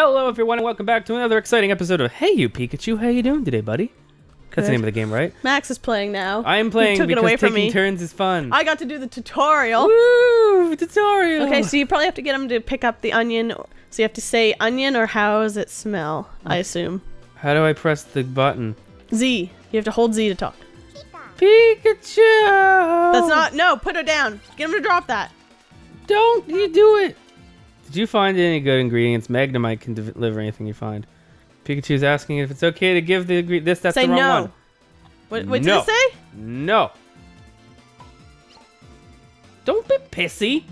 Hello everyone and welcome back to another exciting episode of Hey You Pikachu, how you doing today, buddy? That's the name of the game, right? Max is playing now. I am playing because taking turns is fun. I got to do the tutorial. Woo! Tutorial! Okay, so you probably have to get him to pick up the onion. So you have to say onion or how does it smell, I assume. How do I press the button? Z. You have to hold Z to talk. Pikachu! That's not... No, put her down. Get him to drop that. Don't you do it. Did you find any good ingredients? Magnemite can deliver anything you find. Pikachu's asking if it's okay to give the that's say the wrong one. What did it say? No. Don't be pissy,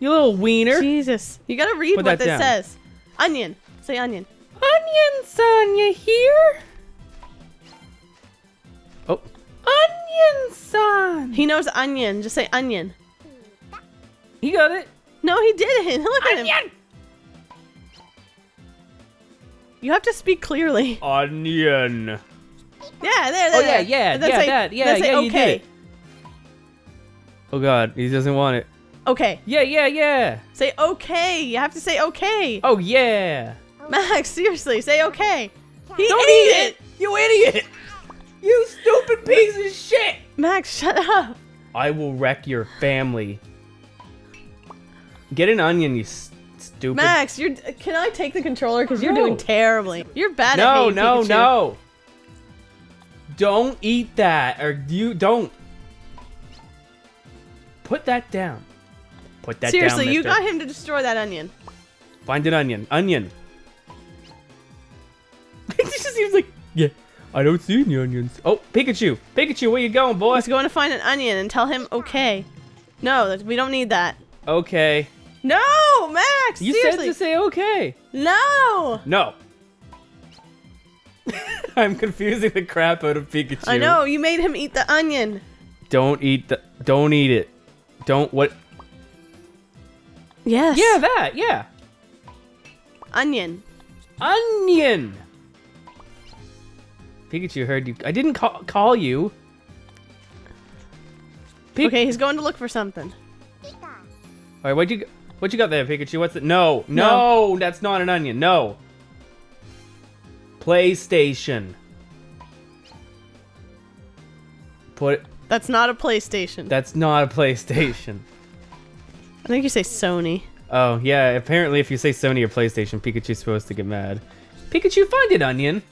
you little wiener. Jesus, you gotta read what that says. Onion, say onion. Onion, son, you hear? Oh. Onion, son. He knows onion. Just say onion. He got it. No, he didn't. Look at him. You have to speak clearly. Onion. Yeah, there. Oh yeah, yeah, that's yeah. Okay. You did it. Oh God, he doesn't want it. Okay. Yeah, yeah, yeah. Say okay. You have to say okay. Oh yeah. Max, seriously, say okay. He Don't ate it. You idiot. You stupid piece of shit. Max, shut up. I will wreck your family. Get an onion, you. Stupid. Max, you're. Can I take the controller? Because you're doing terribly. You're bad at it. No, no, no. Don't eat that, or you don't. Put that down. Put that down. Seriously, you got him to destroy that onion. Find an onion. Onion. It just seems like yeah. I don't see any onions. Oh, Pikachu! Pikachu, where you going, boy? He's going to find an onion and tell him okay. No, we don't need that. Okay. No, Max! You seriously. Said to say okay. No! No. I'm confusing the crap out of Pikachu. I know, you made him eat the onion. Don't eat the... Don't eat it. Don't what... Yes. Yeah, that, yeah. Onion. Onion! Pikachu heard you... I didn't call you. Okay, he's going to look for something. Alright, what'd you... go? What you got there, Pikachu? What's it? No, no, no, that's not an onion. No. PlayStation. Put. That's not a PlayStation. That's not a PlayStation. I think you say Sony. Oh yeah. Apparently, if you say Sony or PlayStation, Pikachu's supposed to get mad. Pikachu, find an onion.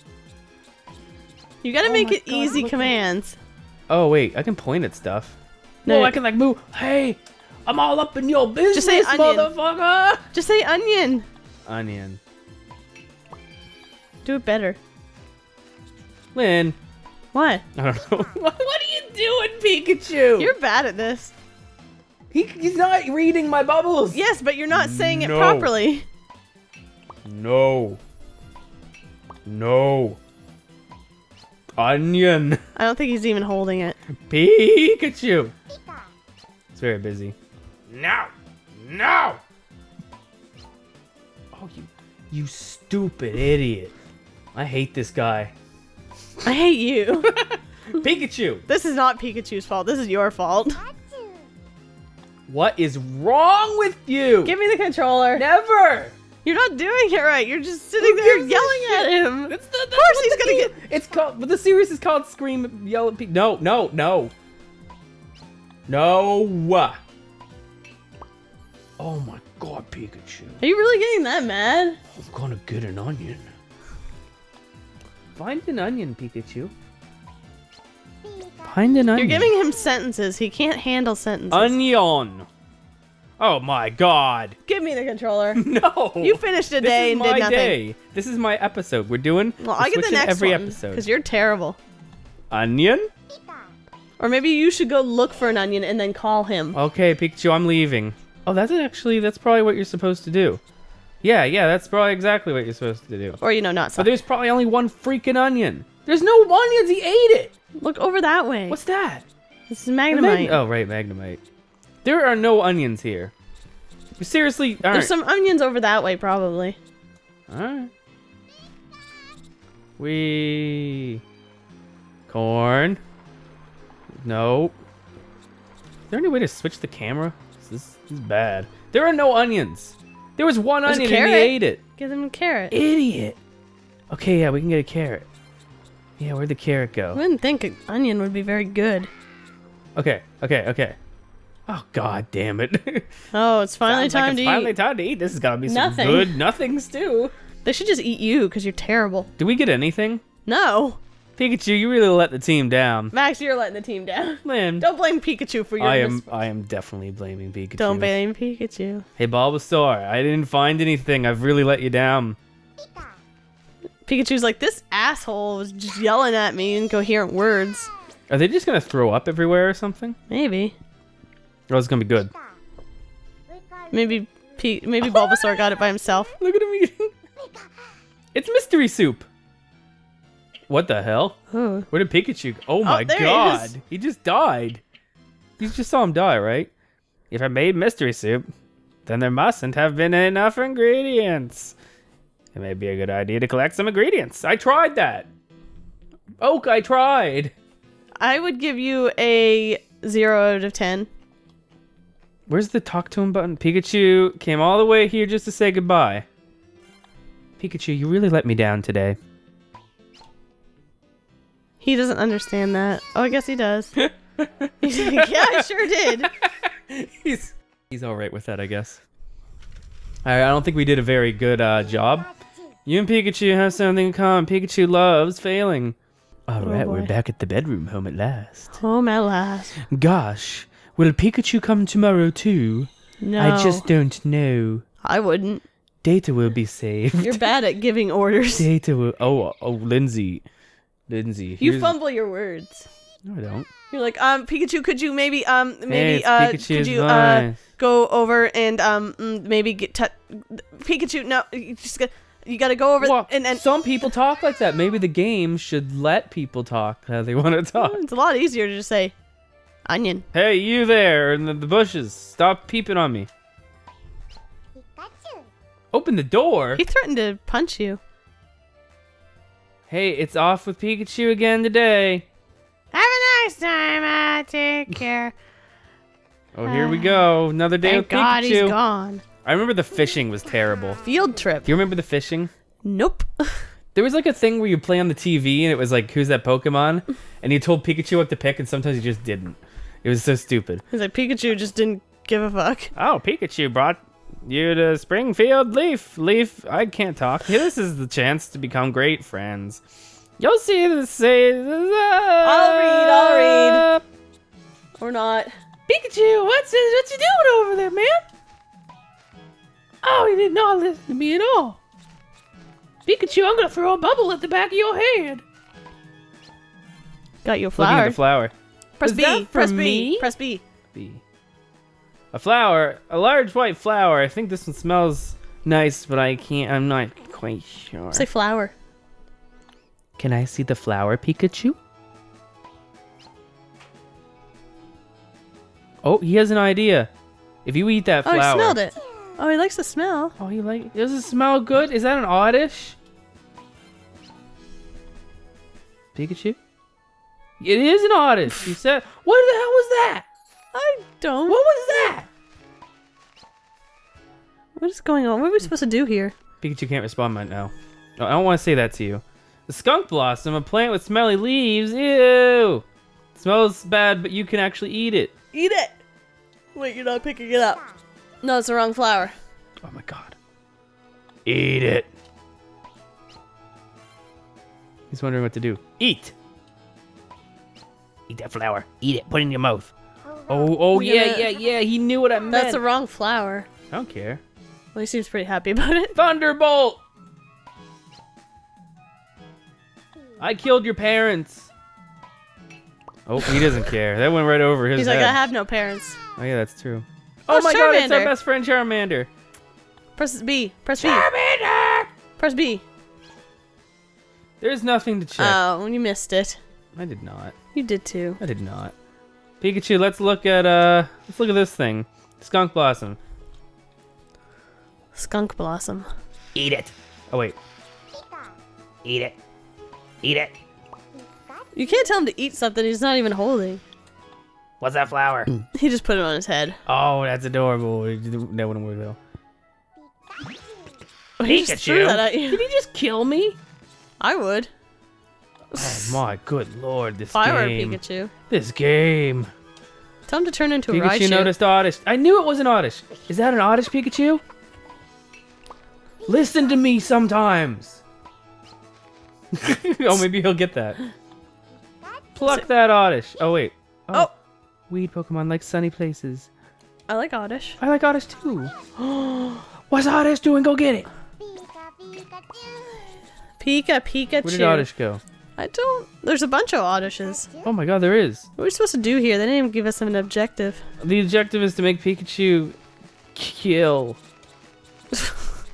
You gotta make it easy commands. Oh wait, I can point at stuff. No, I can like move. Hey. I'm all up in your business, just say onion. Motherfucker! Just say onion. Onion. Do it better. Lynn. What? I don't know. What are you doing, Pikachu? You're bad at this. He's not reading my bubbles. Yes, but you're not saying it properly. No. No. Onion. I don't think he's even holding it. Pikachu. It's very busy. No! No! Oh, you stupid idiot. I hate this guy. I hate you. Pikachu! This is not Pikachu's fault. This is your fault. What is wrong with you? Give me the controller. Never! You're not doing it right. You're just sitting there yelling at him. Of course he's gonna get... It's called... But the series is called Scream... Yell at Pikachu. No, no, no. No. Oh my God, Pikachu. Are you really getting that mad? I'm gonna get an onion. Find an onion, Pikachu. Find an onion. You're giving him sentences. He can't handle sentences. Onion. Oh my God. Give me the controller. No. You finished a day and did nothing. This is my day. This is my episode. We're doing... Well, I get the next one, because you're terrible. Onion? Or maybe you should go look for an onion and then call him. Okay, Pikachu, I'm leaving. Oh, that's probably what you're supposed to do. Yeah, yeah, that's probably exactly what you're supposed to do. Or, you know, not so. But there's probably only one freaking onion. There's no onions, he ate it! Look over that way. What's that? This is Magnemite. Oh, right, Magnemite. There are no onions here. Seriously, aren't. There's some onions over that way, probably. Alright. Corn. No. Is there any way to switch the camera? This is bad. There are no onions. There was one onion and he ate it. Give him a carrot. Idiot. Okay, yeah, we can get a carrot. Yeah, where'd the carrot go? I wouldn't think an onion would be very good. Okay, okay, okay. Oh, god damn it. Oh, it's finally time to eat. Finally time to eat. This has got to be some good nothings, too. They should just eat you, because you're terrible. Did we get anything? No. Pikachu, you really let the team down. Max, you're letting the team down. Man. Don't blame Pikachu for your I am definitely blaming Pikachu. Don't blame Pikachu. Hey, Bulbasaur, I didn't find anything. I've really let you down. Pikachu's like, this asshole was just yelling at me incoherent words. Are they just going to throw up everywhere or something? Maybe. Oh, it's going to be good. Maybe Bulbasaur got it by himself. Look at him eating. It's mystery soup. What the hell? Huh. Where did Pikachu go? Oh my god. He just died. You just saw him die, right? If I made mystery soup, then there mustn't have been enough ingredients. It may be a good idea to collect some ingredients. I tried that. Oak, I tried. I would give you a 0 out of 10. Where's the talk to him button? Pikachu came all the way here just to say goodbye. Pikachu, you really let me down today. He doesn't understand that. Oh, I guess he does. He's like, yeah, I sure did. He's all right with that, I guess. All right, I don't think we did a very good job. You and Pikachu have something in common. Pikachu loves failing. All right, we're back at the bedroom, home at last. Home at last. Gosh, will Pikachu come tomorrow too? No. I just don't know. I wouldn't. Data will be saved. You're bad at giving orders. Data will... Oh, Lindsay. Lindsay. You fumble your words. No, I don't. You're like, Pikachu, could you go over and maybe get... Pikachu, no, you just got... You gotta go over and some people talk like that. Maybe the game should let people talk how they want to talk. It's a lot easier to just say, onion. Hey, you there in the bushes. Stop peeping on me. Open the door? He threatened to punch you. Hey, it's off with Pikachu again today. Have a nice time. Take care. Oh, here we go. Another day with Pikachu. Thank God he's gone. I remember the fishing was terrible. Field trip. Do you remember the fishing? Nope. There was like a thing where you play on the TV and it was like, who's that Pokemon? And you told Pikachu what to pick and sometimes he just didn't. It was so stupid. It was like Pikachu just didn't give a fuck. Oh, Pikachu brought you to Springfield Leaf. Leaf, I can't talk. This is the chance to become great friends. You'll see this. I'll read. Or not. Pikachu, what you doing over there, man? Oh, you did not listen to me at all. Pikachu, I'm gonna throw a bubble at the back of your head. Got your flower. Looking at the flower. Press B. Press B. Press B. B. A flower. A large white flower. I think this one smells nice, but I can't. I'm not quite sure. Say flower. Can I see the flower, Pikachu? Oh, he has an idea. If you eat that flower. Oh, he smelled it. Oh, he likes the smell. Oh, does it smell good? Is that an Oddish? Pikachu? It is an Oddish. You said... What the hell was that? I don't... What was that? What is going on? What are we supposed to do here? Pikachu can't respond right now. No, I don't want to say that to you. The skunk blossom, a plant with smelly leaves. Ew! It smells bad, but you can actually eat it. Eat it! Wait, you're not picking it up. No, it's the wrong flower. Oh my god. Eat it. He's wondering what to do. Eat. Eat that flower. Eat it. Put it in your mouth. Oh, yeah. He knew what I meant. That's the wrong flower. I don't care. Well, he seems pretty happy about it. Thunderbolt! I killed your parents. Oh, he doesn't care. That went right over his head. He's like, I have no parents. Oh, yeah, that's true. Oh my god, it's our best friend Charmander. Press B. Press B. Charmander! Press B. There's nothing to check. Oh, you missed it. I did not. You did too. I did not. Pikachu, let's look at this thing. Skunk blossom. Skunk blossom. Eat it. Oh wait. Eat it. Eat it. You can't tell him to eat something he's not even holding. What's that flower? He just put it on his head. Oh, that's adorable. That wouldn't work though. Pikachu? Did he just kill me? I would. Oh my good lord, this game. Pikachu. This game. Tell him to turn into a Raichu. Pikachu noticed Oddish. I knew it was an Oddish. Is that an Oddish Pikachu? Listen to me sometimes. Oh, maybe he'll get that. Pluck that Oddish. Oh, wait. Oh. Weed Pokemon like sunny places. I like Oddish. I like Oddish too. What's Oddish doing? Go get it. Pika Pikachu. Where did Oddish go? I don't... There's a bunch of Oddishes. Oh my god, there is. What are we supposed to do here? They didn't even give us an objective. The objective is to make Pikachu kill. Okay.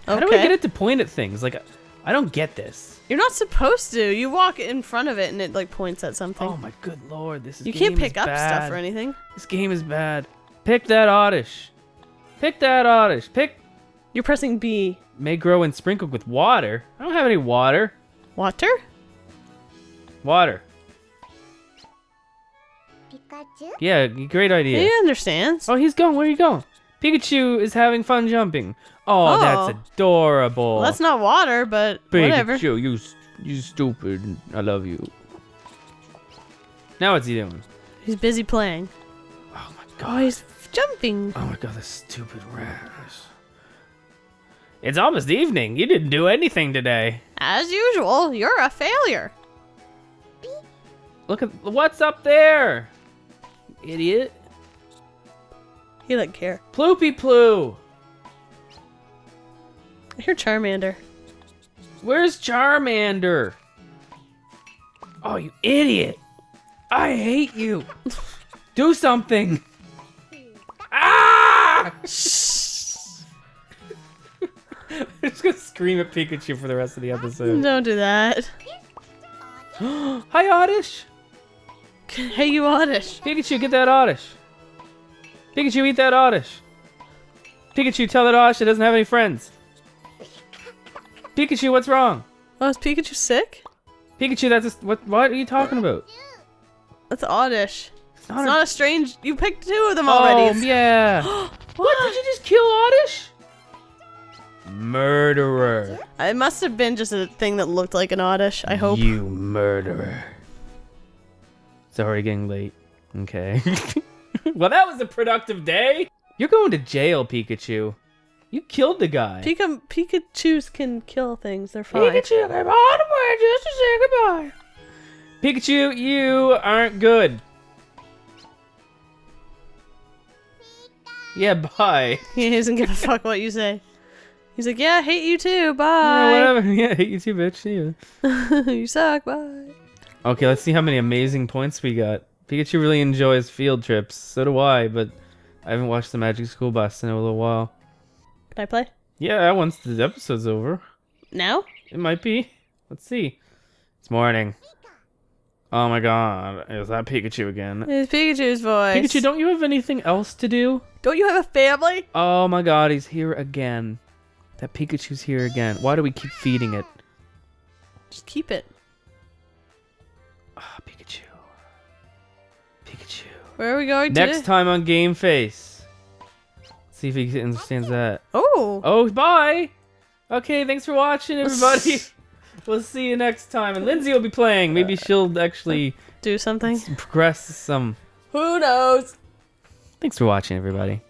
How do we get it to point at things? Like, I don't get this. You're not supposed to. You walk in front of it and it like points at something. Oh my good lord, this is You can't pick up stuff or anything. This game is bad. Pick that Oddish. Pick that Oddish. Pick... You're pressing B. May grow and sprinkle with water. I don't have any water. Water? Water. Pikachu? Yeah, great idea. He understands. Oh, he's going. Where are you going? Pikachu is having fun jumping. Oh, that's adorable. Well, that's not water, but Pikachu, whatever. Pikachu, you stupid. I love you. Now what's he doing? He's busy playing. Oh my god. Oh, he's jumping. Oh my god, this stupid rash. It's almost evening. You didn't do anything today. As usual, you're a failure. Look at what's up there, idiot. He doesn't care. Ploopy ploo. I hear Charmander. Where's Charmander? Oh, you idiot! I hate you. Do something. Ah! I'm just gonna scream at Pikachu for the rest of the episode. Don't do that. Hi, Oddish. Hey, you Oddish. Pikachu, get that Oddish. Pikachu, eat that Oddish. Pikachu, tell that Oddish it doesn't have any friends. Pikachu, what's wrong? Oh, is Pikachu sick? Pikachu, that's a, what are you talking about? That's Oddish. It's not a strange... You picked two of them already. Oh, yeah. What? Did you just kill Oddish? Murderer. It must have been just a thing that looked like an Oddish, I hope. You murderer. It's already getting late. Okay. Well, that was a productive day. You're going to jail, Pikachu. You killed the guy. Pikachus can kill things. They're fine. Pikachu came all the way just to say goodbye. Pikachu, you aren't good. Yeah, bye. He doesn't give a fuck what you say. He's like, yeah, I hate you too, bye. Yeah, whatever. Yeah, I hate you too, bitch. Yeah. You suck, bye. Okay, let's see how many amazing points we got. Pikachu really enjoys field trips. So do I, but I haven't watched the Magic School Bus in a little while. Can I play? Yeah, once the episode's over. Now? It might be. Let's see. It's morning. Oh my god, is that Pikachu again? It's Pikachu's voice. Pikachu, don't you have anything else to do? Don't you have a family? Oh my god, he's here again. That Pikachu's here again. Why do we keep feeding it? Just keep it. Ah, oh, Pikachu. Pikachu. Where are we going today? Next time on Game Face. See if he understands that. Oh. Oh, bye. Okay, thanks for watching, everybody. We'll see you next time. And Lindsay will be playing. Maybe she'll actually... Do something? Progress some. Who knows? Thanks for watching, everybody.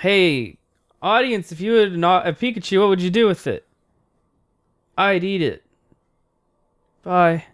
Hey, audience, if you had not a Pikachu, what would you do with it? I'd eat it. Bye.